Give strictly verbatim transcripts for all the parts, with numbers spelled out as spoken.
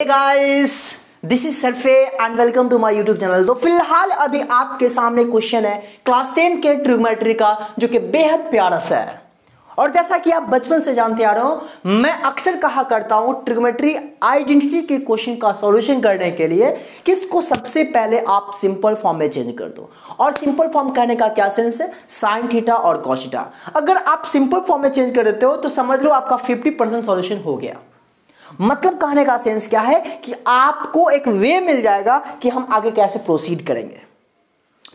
Hey guys, this is सरफे and welcome to my YouTube channel. तो फिलहाल अभी आपके सामने क्वेश्चन है क्लास टेन के ट्रिगोनोमेट्री का, जो कि बेहद प्यारा सा है। और जैसा कि आप बचपन से जानते आ रहे हो, मैं अक्सर कहा करता हूं ट्रिगोनोमेट्री आइडेंटिटी के क्वेश्चन का सॉल्यूशन करने के लिए कि इसको सबसे पहले आप सिंपल फॉर्म में चेंज कर दो। और सिंपल फॉर्म कहने का क्या सेंस है, साइन थीटा और कॉस थीटा। अगर आप सिंपल फॉर्म में चेंज कर देते हो तो समझ लो आपका फिफ्टी परसेंट सॉल्यूशन हो गया। मतलब कहने का सेंस क्या है कि आपको एक वे मिल जाएगा कि हम आगे कैसे प्रोसीड करेंगे।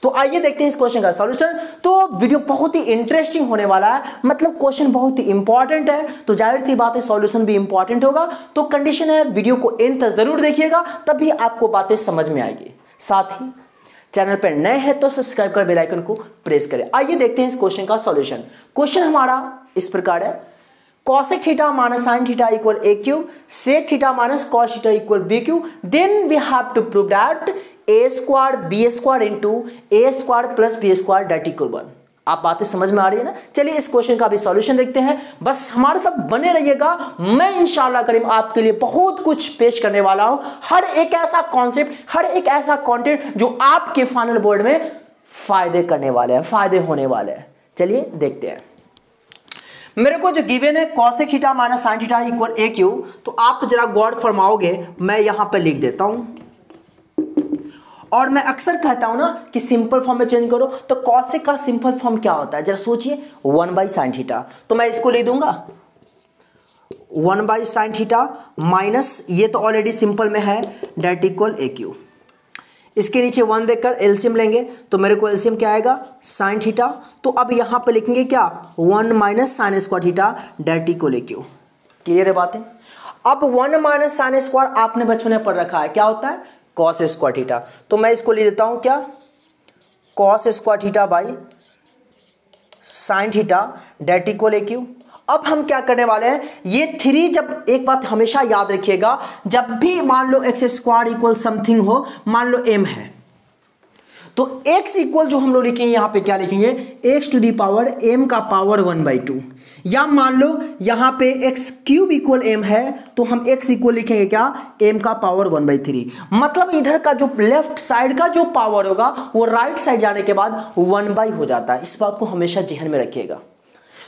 तो आइए देखते हैं इस क्वेश्चन का सॉल्यूशन। तो वीडियो बहुत ही इंटरेस्टिंग होने वाला है, मतलब क्वेश्चन बहुत ही इंपॉर्टेंट है, तो जाहिर सी बात है सॉल्यूशन भी इंपॉर्टेंट होगा। तो कंडीशन है वीडियो को एंड तक जरूर देखिएगा, तभी आपको बातें समझ में आएगी। साथ ही चैनल पर नए हैं तो सब्सक्राइब कर बेल आइकन को प्रेस करें। आइए देखते हैं इस क्वेश्चन का सॉल्यूशन। क्वेश्चन हमारा इस प्रकार है, cosec theta minus sin theta equal a cube, sec theta minus cos theta equal b cube. Then we have to prove that a square b square into a square plus b square that equal one. आप बातें समझ में आ रही है ना। चलिए इस question का भी सॉल्यूशन देखते हैं। बस हमारे साथ बने रहिएगा, मैं इंशाल्लाह करीम आपके लिए बहुत कुछ पेश करने वाला हूं। हर एक ऐसा कॉन्सेप्ट, हर एक ऐसा कॉन्टेंट जो आपके फाइनल बोर्ड में फायदे करने वाले हैं, फायदे होने वाले हैं। चलिए देखते हैं। मेरे को जो गिवन है cosec theta minus sin theta equal a cube, तो आप जरा गौर फरमाओगे, मैं यहाँ पर लिख देता हूँ। और मैं अक्सर कहता हूँ ना कि सिंपल फॉर्म में चेंज करो, तो cosec का सिंपल फॉर्म क्या होता है, जरा सोचिए, वन बाई साइन थीटा। तो मैं इसको लिख दूंगा one by sine theta minus, ये तो ऑलरेडी सिंपल में है, डेट इक्वल ए क्यूब। इसके नीचे वन देखकर एलसीएम लेंगे, तो मेरे को एलसीएम क्या आएगा, साइन थीटा। तो अब यहाँ पर लिखेंगे क्या, one minus sine square theta that equal A cube. Clear है बातें। अब वन माइनस साइन स्क्वायर आपने बचपन में पढ़ रखा है, क्या होता है, कॉस स्क्वायर थीटा। तो मैं इसको लिख देता हूँ क्या, cos square theta by sine theta that equal A cube. अब हम क्या करने वाले हैं, ये थ्री, जब एक बात हमेशा याद रखिएगा, जब भी मान लो एक्स स्क्वायर इक्वल समथिंग हो, मान लो एम है, तो एक्स इक्वल जो हम लोग लिखेंगे यहाँ पे क्या लिखेंगे, x to the power m का पावर वन बाई टू। या मान लो यहाँ पे एक्स क्यूब इक्वल एम है, तो हम एक्स इक्वल लिखेंगे क्या, एम का पावर वन बाई थ्री। मतलब इधर का जो लेफ्ट साइड का जो पावर होगा वो राइट साइड जाने के बाद वन बाई हो जाता है। इस बात को हमेशा जहन में रखिएगा।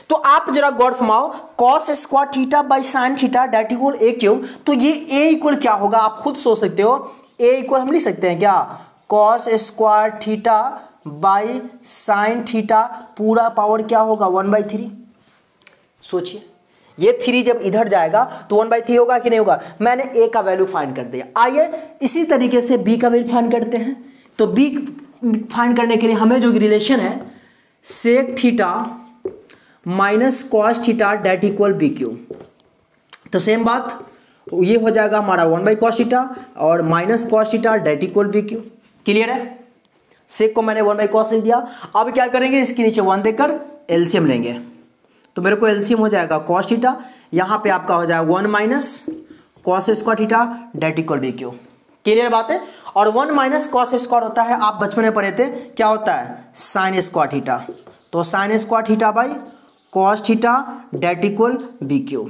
तो आप जरा गौर फरमाओ, cos square theta by sine theta that equal A cube. तो ये ए इक्वल क्या होगा, आप खुद सोच सकते हो। ए इक्वल हम लिख सकते हैं क्या, cos square theta by sine theta पूरा पावर क्या होगा, वन बाई थ्री। सोचिए, ये थ्री जब इधर जाएगा तो वन बाई थ्री होगा कि नहीं होगा। मैंने ए का वैल्यू फाइंड कर दिया। आइए इसी तरीके से बी का वैल्यू फाइंड करते हैं। तो बी फाइंड करने के लिए हमें जो रिलेशन है, sec theta minus cos theta that equal B cube. तो सेम बात, ये हो जाएगा हमारा वन बाई कॉस थीटा और minus cos theta that equal B cube. Clear है। सेक को मैंने वन बाई कॉस लिख दिया। अब क्या करेंगे, इसके नीचे वन देकर एलसीएम लेंगे, तो मेरे को एलसीएम हो जाएगा कॉस थीटा, यहाँ पे आपका हो जाएगा one minus cos square theta that equal B cube. Clear बात है। और वन माइनस कॉस स्क्वायर होता है, आप बचपन में पढ़े थे, क्या होता है, साइन स्क्वायर थीटा। तो sine square theta by cos theta that equal B cube.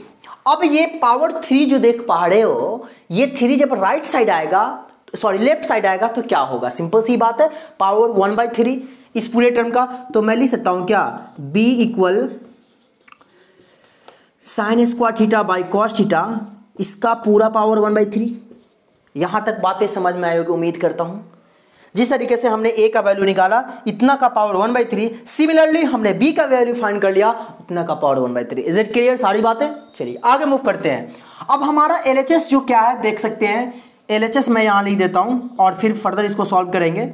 अब ये पावर थ्री जो देख पा रहे हो, ये थ्री जब राइट साइड आएगा, सॉरी लेफ्ट साइड आएगा, तो क्या होगा, सिंपल सी बात है, पावर वन बाई थ्री इस पूरे टर्म का। तो मैं लिख सकता हूँ क्या, b equal sine square theta by cos theta, इसका पूरा पावर वन बाई थ्री। यहाँ तक बातें समझ में आएगी, उम्मीद करता हूँ। जिस तरीके से हमने a का वैल्यू निकाला, इतना का power one by three, similarly हमने b का वैल्यू फाइंड कर लिया, इतना का power one by three. Is it clear सारी बातें। चलिए आगे मूव करते हैं। अब हमारा L H S जो क्या है देख सकते हैं। L H S मैं यहाँ लिख देता हूँ और फिर फर्दर इसको सॉल्व करेंगे।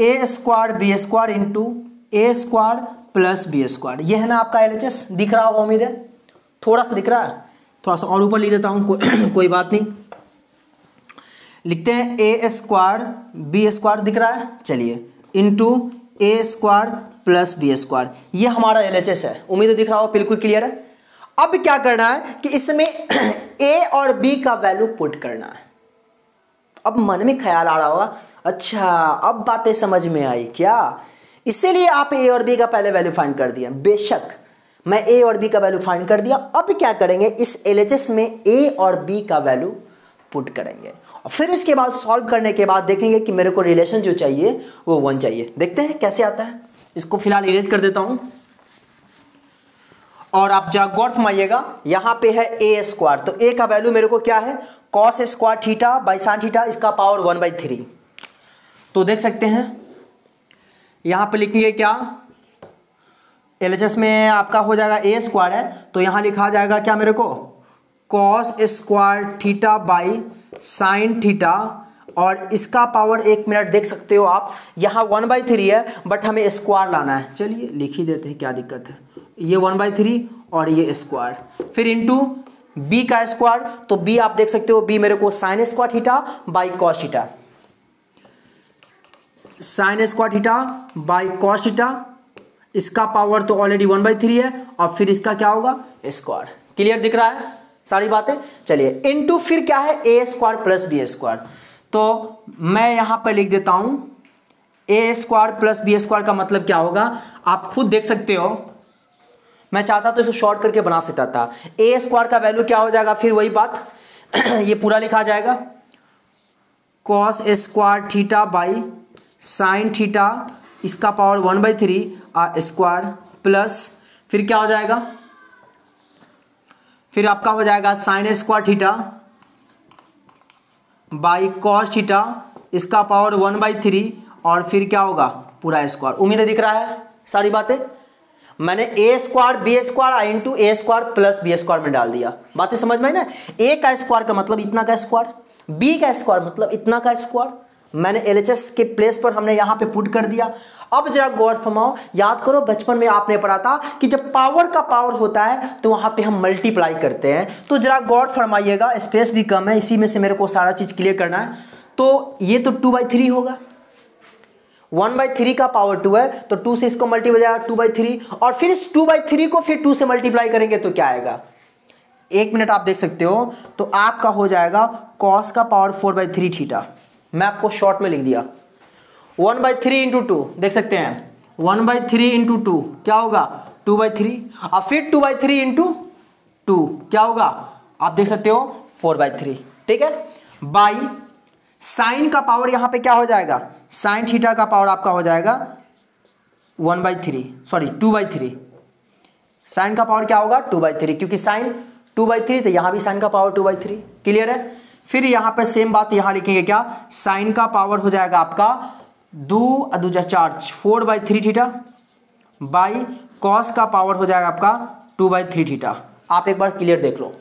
ए स्क्वायर बी स्क्वायर इंटू ए स्क्वायर प्लस बी स्क्वायर, ये है ना आपका L H S। दिख रहा होगा, उम्मीद है थोड़ा सा दिख रहा है। थोड़ा सा और ऊपर लिख देता हूँ, को, कोई बात नहीं। लिखते हैं ए स्क्वायर बी स्क्वायर, दिख रहा है, चलिए, इंटू ए स्क्वायर प्लस बी स्क्वायर, ये हमारा एल एच एस है। उम्मीद है दिख रहा हो, बिल्कुल क्लियर है। अब क्या करना है कि इसमें ए और बी का वैल्यू पुट करना है। अब मन में ख्याल आ रहा होगा, अच्छा अब बातें समझ में आई क्या, इसीलिए आप ए और बी का पहले वैल्यू फाइंड कर दिया। बेशक मैं ए और बी का वैल्यू फाइंड कर दिया। अब क्या करेंगे, इस एल एच एस में ए और बी का वैल्यू पुट करेंगे। और फिर इसके बाद सॉल्व करने के बाद देखेंगे कि मेरे को रिलेशन जो चाहिए वो वन चाहिए। देखते हैं कैसे आता है। इसको फिलहाल इरेज कर देता हूँ और आप जहाँ गौर फरमाइएगा, यहाँ पे है ए स्क्वायर, तो ए का वैल्यू मेरे को क्या है, cos square theta by sine theta इसका पावर वन बाई थ्री। तो देख सकते हैं यहाँ पे लिखेंगे क्या, एल एच एस में आपका हो जाएगा ए स्क्वायर है, तो यहाँ लिखा जाएगा क्या मेरे को, cos square theta by sine theta और इसका पावर, एक मिनट देख सकते हो आप, यहाँ वन बाई थ्री है बट हमें स्क्वायर लाना है, चलिए लिख ही देते हैं क्या दिक्कत है, ये वन बाई थ्री और ये स्क्वायर, फिर इंटू बी का स्क्वायर, तो बी आप देख सकते हो, बी मेरे को sine square theta by cos theta, sine square theta by cos theta, इसका पावर तो ऑलरेडी वन बाई थ्री है और फिर इसका क्या होगा स्क्वायर। क्लियर दिख रहा है सारी बातें। चलिए इनटू फिर क्या है ए स्क्वायर प्लस बी स्क्वायर, तो मैं यहाँ पर लिख देता हूँ ए स्क्वायर प्लस बी स्क्वायर का मतलब क्या होगा, आप खुद देख सकते हो, मैं चाहता तो इसको शॉर्ट करके बना सकता था। ए स्क्वायर का वैल्यू क्या हो जाएगा, फिर वही बात ये पूरा लिखा जाएगा cos square theta by sine theta इसका power one by three r square plus फिर क्या हो जाएगा, फिर आपका हो जाएगा sine square theta by cos theta इसका पावर वन बाई थ्री और फिर क्या होगा पूरा स्क्वायर। उम्मीद है दिख रहा है सारी बातें। मैंने ए square B square I into A square plus B square में डाल दिया, बातें समझ में आई ना। ए का स्क्वायर का मतलब इतना का स्क्वायर, बी का स्क्वायर मतलब इतना का स्क्वायर, मैंने एल एच एस के प्लेस पर हमने यहाँ पे पुट कर दिया। अब जरा गौर फरमाओ, याद करो बचपन में आपने पढ़ा था कि जब पावर का पावर होता है तो वहाँ पे हम मल्टीप्लाई करते हैं, तो जरा गौर फरमाइएगा, स्पेस भी कम है, इसी में से मेरे को सारा चीज़ क्लियर करना है। तो ये तो टू बाई थ्री होगा, वन बाई थ्री का पावर टू है तो टू से इसको मल्टी हो जाएगा टू बाई थ्री और फिर इस टू बाई थ्री को फिर टू से मल्टीप्लाई करेंगे तो क्या आएगा, एक मिनट आप देख सकते हो, तो आपका हो जाएगा कॉस का power four by three theta. मैं आपको शॉर्ट में लिख दिया one by three into two, देख सकते हैं one by three into two क्या होगा टू बाई थ्री और फिर two by three into two क्या होगा आप देख सकते हो फोर बाई थ्री, ठीक है, बाई साइन का पावर यहाँ पे क्या हो जाएगा, साइन थीटा का पावर आपका हो जाएगा one by three sorry two by three, sine का पावर क्या होगा टू बाई थ्री क्योंकि साइन टू बाई थ्री तो यहाँ भी साइन का power two by three. Clear है। फिर यहाँ पर सेम बात यहाँ लिखेंगे क्या, साइन का पावर हो जाएगा आपका दो दो जा चार four by three theta by cos का पावर हो जाएगा आपका टू बाई थ्री थीटा। आप एक बार क्लियर देख लो,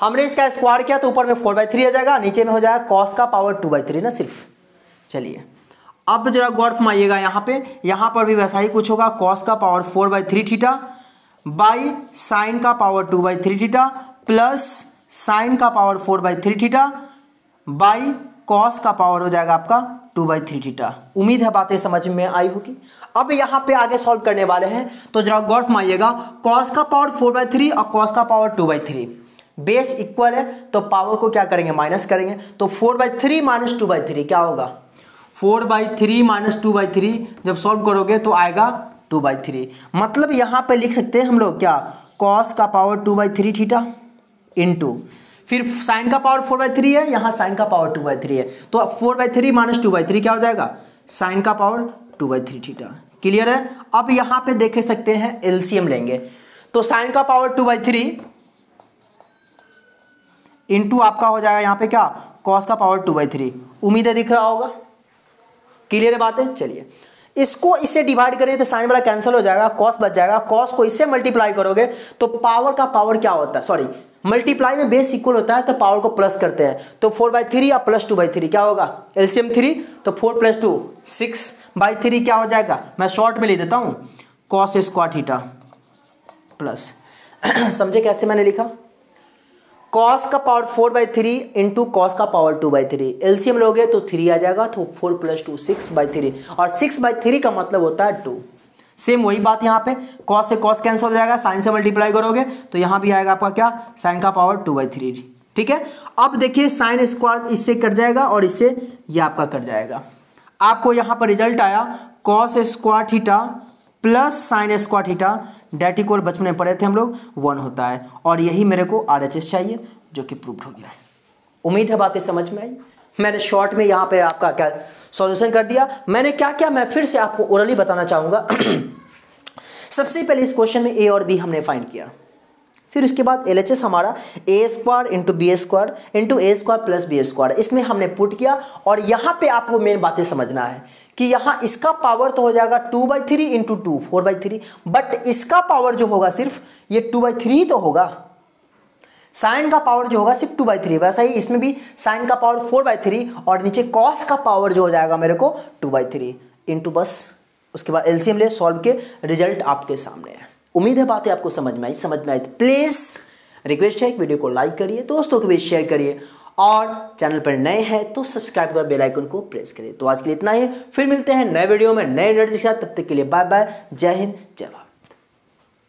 हमने इसका स्क्वायर किया तो ऊपर में फोर बाई थ्री आ जाएगा, नीचे में हो जाएगा कॉस का पावर टू बाई थ्री ना सिर्फ। चलिए अब जरा गौर फरमाइएगा, यहाँ पे यहाँ पर भी वैसा ही कुछ होगा, कॉस का power four by three theta by sine का power two by three theta plus sine का power four by three theta by cos का पावर हो जाएगा आपका टू बाई थ्री थीटा। उम्मीद है बातें समझ में आई होगी। अब यहाँ पे आगे सॉल्व करने वाले हैं, तो जरा गौर फरमाइएगा, कॉस का पावर फोर बाई थ्री और कॉस का power two by three base equal है तो पावर को क्या करेंगे माइनस करेंगे, तो four by three minus two by three क्या होगा, four by three minus two by three जब सॉल्व करोगे तो आएगा टू बाई थ्री, मतलब यहाँ पर लिख सकते हैं हम लोग क्या, कॉस का power two by three theta into फिर साइन का पावर फोर बाई थ्री है, यहाँ साइन का पावर टू बाई थ्री है, तो अब four by three minus two by three क्या हो जाएगा साइन का power two by three theta. Clear है। अब यहाँ पे देख सकते हैं एलसीएम लेंगे, तो साइन का power two by three into आपका हो जाएगा यहाँ पे क्या कॉस का पावर टू बाई थ्री। उम्मीद है दिख रहा होगा। क्लियर है बातें। चलिए इसको इससे डिवाइड करें तो साइन वाला कैंसिल हो जाएगा, कॉस बच जाएगा, कॉस को इससे मल्टीप्लाई करोगे तो पावर का पावर क्या होता है, सॉरी मल्टीप्लाई में बेस इक्वल होता है तो पावर को प्लस करते हैं, तो फोर बाई थ्री या प्लस टू बाई थ्री क्या होगा एलसीएम थ्री, तो four plus two six by three क्या हो जाएगा, मैं शॉर्ट में ले देता हूँ कॉस स्क्वायर थीटा प्लस समझे कैसे मैंने लिखा, कॉस का power four by three into cos का power two by three, LCM लोगे तो थ्री आ जाएगा, तो four plus two six by three और सिक्स बाई थ्री का मतलब होता है टू। सेम वही बात यहाँ पे कॉस से कॉस कैंसिल हो जाएगा, साइन से मल्टीप्लाई करोगे तो यहाँ भी आएगा आपका क्या साइन का पावर टू बाई थ्री, ठीक है। अब देखिए साइन स्क्वायर इससे कट जाएगा और इससे ये आपका कट जाएगा, आपको यहाँ पर रिजल्ट आया cos square theta plus sine square theta that equal बचपन में पढ़े थे हम लोग वन होता है और यही मेरे को आर एच एस चाहिए जो कि प्रूव्ड हो गया है। उम्मीद है बातें समझ में आई। मैंने शॉर्ट में यहाँ पे आपका क्या सॉल्यूशन कर दिया। मैंने क्या क्या मैं फिर से आपको ओरली बताना चाहूँगा। सबसे पहले इस क्वेश्चन में ए और बी हमने फाइंड किया, फिर उसके बाद एल एच एस हमारा ए square into B square into ए स्क्वायर प्लस बी स्क्वायर इसमें हमने पुट किया। और यहाँ पे आपको मेन बातें समझना है कि यहाँ इसका पावर तो हो जाएगा two by three into two four by three, but इसका पावर जो होगा सिर्फ ये टू बाई थ्री तो होगा, साइन का पावर जो होगा सिर्फ टू बाई थ्री। वैसा ही इसमें भी साइन का पावर फोर बाई थ्री और नीचे कॉस का पावर जो हो जाएगा मेरे को टू बाई थ्री इंटू बस उसके बाद एलसीएम ले सॉल्व के रिजल्ट आपके सामने है। उम्मीद है बातें आपको समझ में आई। समझ में आई तो प्लीज़ रिक्वेस्ट है कि वीडियो को लाइक करिए, दोस्तों के बीच शेयर करिए और चैनल पर नए हैं तो सब्सक्राइब कर बेल आइकन को प्रेस करिए। तो आज के लिए इतना ही, फिर मिलते हैं नए वीडियो में नए एनर्जी के साथ। तब तक के लिए बाय बाय, जय हिंद, जय भारत।